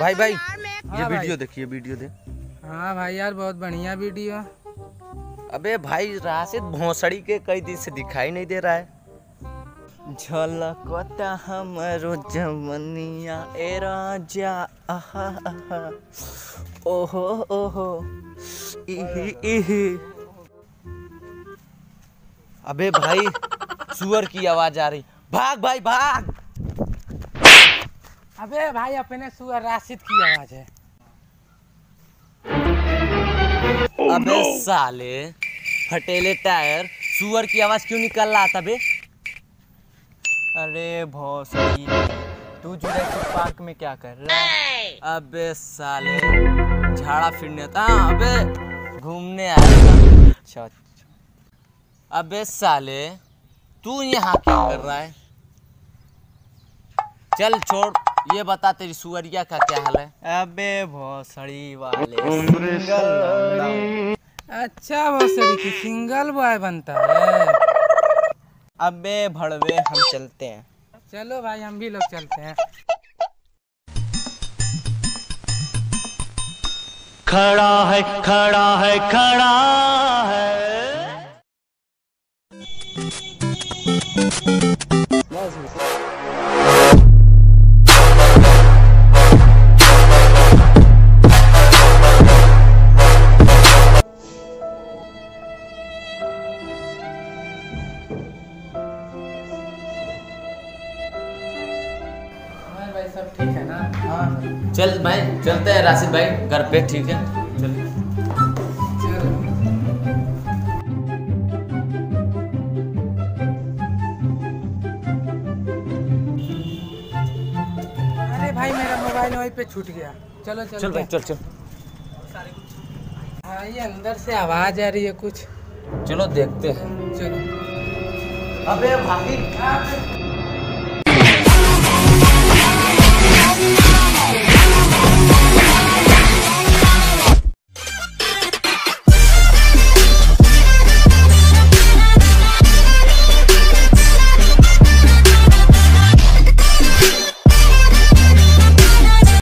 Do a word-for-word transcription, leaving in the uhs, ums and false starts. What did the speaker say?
भाई भाई ये वीडियो देखिए, वीडियो दे। हाँ भाई यार बहुत बढ़िया वीडियो। अबे भाई राशिद भोसड़ी के कई दिन से दिखाई नहीं दे रहा है। झलकता हमरो जवनिया ए राजा आहा आहा ओहो ओहो इही इही। अबे भाई सुअर की आवाज आ रही, भाग भाई भाग। अबे भाई अपने सुअर राशिद की आवाज है। oh, अबे no. साले फटेले टायर सुअर की आवाज क्यों निकल रहा था बे? अरे भोसड़ी तू जुरासिक पार्क में क्या कर रहा है? अबे साले झाड़ा फिरने था, अबे घूमने आया। अच्छा अच्छा, अबे साले तू यहाँ क्या कर रहा है? चल छोड़, ये बता तेरी सुअरिया का क्या हाल है? अबे भोसड़ी वाले, अच्छा भोसड़ी की सिंगल बॉय बनता है। अबे भड़वे हम चलते हैं। चलो भाई हम भी लोग चलते हैं। खड़ा है खड़ा है खड़ा है। सब ठीक है ना? हाँ चल भाई चलते हैं राशिद भाई घर पे, ठीक है चल। अरे भाई मेरा मोबाइल वहीं पे छूट गया। चलो चल चल भाई चल चल। हाँ ये अंदर से आवाज आ रही है कुछ, चलो देखते हैं। चलो अबे भाई